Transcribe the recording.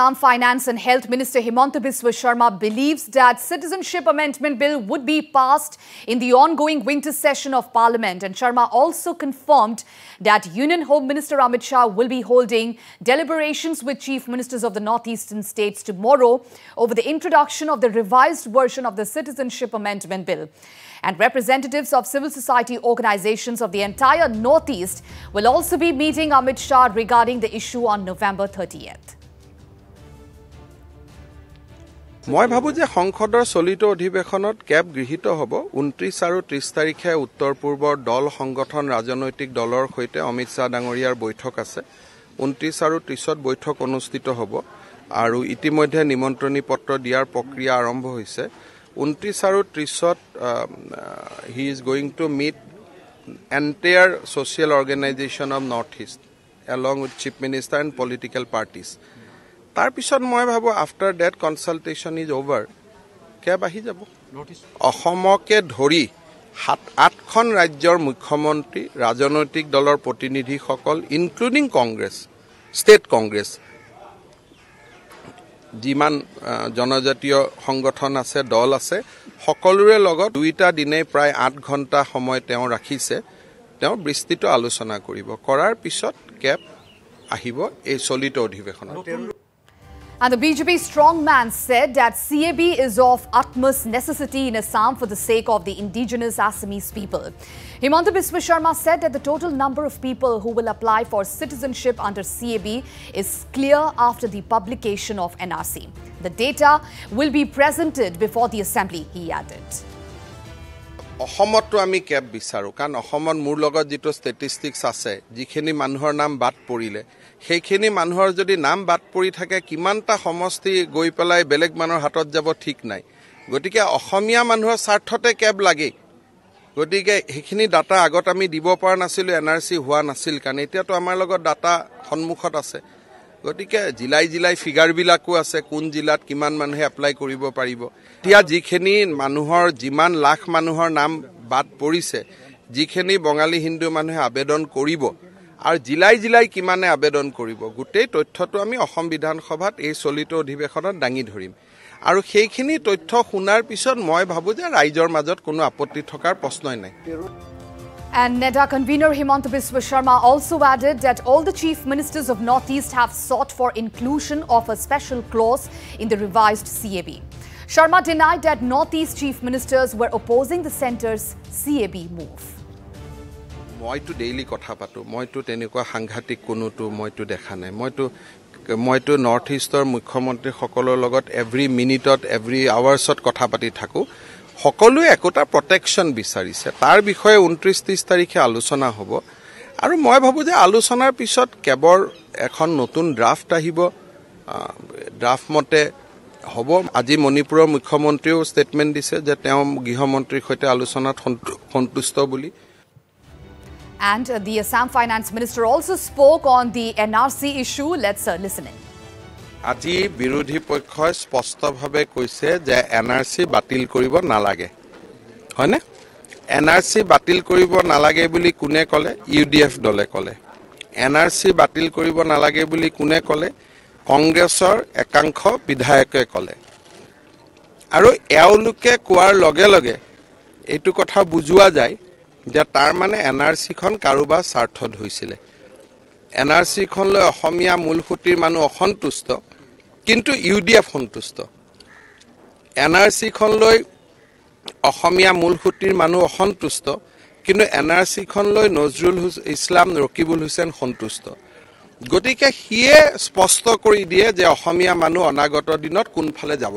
Farm Finance and Health Minister Himanta Biswa Sarma believes that Citizenship Amendment Bill would be passed in the ongoing winter session of Parliament. And Sarma also confirmed that Union Home Minister Amit Shah will be holding deliberations with chief ministers of the northeastern states tomorrow over the introduction of the revised version of the Citizenship Amendment Bill. And representatives of civil society organizations of the entire northeast will also be meeting Amit Shah regarding the issue on November 30th. মই ভাবো যে সংসদৰ চলিত অধিবেশনত কেব গৃহীত হ'ব 29 আৰু 30 তাৰিখে উত্তৰ পূৰ্বৰ দল সংগঠন ৰাজনৈতিক দলৰ সৈতে অমিত শাহ ডাঙৰীয়াৰ বৈঠক আছে 29 আৰু 30ত বৈঠক অনুষ্ঠিত হ'ব আৰু ইতিমধ্যে নিমন্ত্ৰণী পত্ৰ দিয়াৰ প্ৰক্ৰিয়া আৰম্ভ হৈছে 29 আৰু 30ত he is going to meet entire social organization of northeast along with chief minister and political parties Tarpishon moi bhabo after that consultation is over ke bahi jabo notice ahomoke dhori 7-8 khon rajyor mukhyamantri rajanoitik dolor protinidhi sokol including congress state congress jiman janajatiyo sangothon ase dol ase sokolure logot duita dinei pray 8 ghonta somoy teo rakhise teo bistito alochona koribo korar pishot kep ahibo ei solito odhibekhonot And the BJP strongman said that CAB is of utmost necessity in Assam for the sake of the indigenous Assamese people. Himanta Biswa Sarma said that the total number of people who will apply for citizenship under CAB is clear after the publication of NRC. The data will be presented before the assembly, he added. অসমত আমি কেব বিচাৰো কাৰণ অসমত মোৰ লগত যেটো statistics আছে যিখিনি মানুহৰ নাম বাদ পৰিলে সেইখিনি মানুহৰ যদি নাম বাদ পৰি থাকে কিমানটা সমষ্টি গৈ পেলাই বেলেগ মানুহৰ হাতত যাব ঠিক নাই গতিকে অসমীয়া মানুহৰ স্বাৰ্থতে কেব লাগে গতিকে সেইখিনি ডাটা আগত আমি দিব পৰা নাছিল এনআরসি হোৱা নাছিল কাৰণ এতিয়া তো আমাৰ লগত ডাটা সন্মুখত আছে গতিকে জিলাই জিলাই ফিগার বিলাকো আছে কোন জিলাত কিমান মানুহে এপ্লাই কৰিব পাৰিব তিয়া যিখিনি মানুহৰ জিমান লাখ মানুহৰ নাম বাদ পৰিছে যিখিনি বঙালী হিন্দু মানুহে আবেদন কৰিব আৰু জিলাই জিলাই কিমানে আবেদন কৰিব গুটেই তথ্যটো আমি অসম বিধানসভাত এই চলিত অধিবেশনত ডাঙি ধৰিম আৰু সেইখিনি তথ্য শুনাৰ পিছত মই ভাবো যে ৰাইজৰ মাজত কোনো আপত্তি থকাৰ প্ৰশ্নই নাই And NEDA convener Himanta Biswa Sarma also added that all the chief ministers of Northeast have sought for inclusion of a special clause in the revised CAB. Sarma denied that Northeast chief ministers were opposing the centre's CAB move. Moi to daily kotha patu, moi to tenikoa hanghatik kono to moi to dekha nai, moi to Northeastor mukhyamantri sokolor logot every minute at every hours at kotha pati thaku. সকলো একোটা protection বিচাৰিছে তাৰ বিষয়ে 29 30 তাৰিখে আলোচনা হ'ব আৰু মই ভাবো যে আলোচনাৰ পিছত কেবৰ এখন নতুন ড্ৰাফট আহিব ড্ৰাফট মতে হ'ব আজি মণিপুৰৰ মুখ্যমন্ত্ৰীও ষ্টেটমেন্ট দিছে যে তেওঁ গৃহমন্ত্ৰীৰ সৈতে আলোচনাত সন্তুষ্ট বুলি And the Assam Finance Minister also spoke on the NRC issue let's listen in আজি বিৰোধী পক্ষই স্পষ্টভাৱে কৈছে যে এনআরসি বাতিল কৰিব নালাগে হয়নে এনআরসি বাতিল কৰিব নালাগে বুলি কোনে কলে ইউডিএফ দলে কলে এনআরসি বাতিল কৰিব নালাগে বুলি কোনে কলে কংগ্ৰেছৰ একাংশ বিধায়কে কলে আৰু এওঁলোকে কোৱাৰ লগে লগে এইটো কথা বুজুৱা যায় যে তাৰ মানে এনআরসি খন কাৰুবা স্বাৰ্থত হৈছিল NRC খনলৈ অসমীয়া মূলসুতিৰ মানুহ অসন্তুষ্ট কিন্তু UDF সন্তুষ্ট NRC খনলৈ অসমীয়া মূলসুতিৰ মানুহ অসন্তুষ্ট কিন্তু NRC খনলৈ নজরুল ইছলাম ৰকিবুল হোসেন সন্তুষ্ট গতিকে হিয়ে স্পষ্ট কৰি দিয়ে যে অসমীয়া মানুহ অনাগত দিনত কোনফালে যাব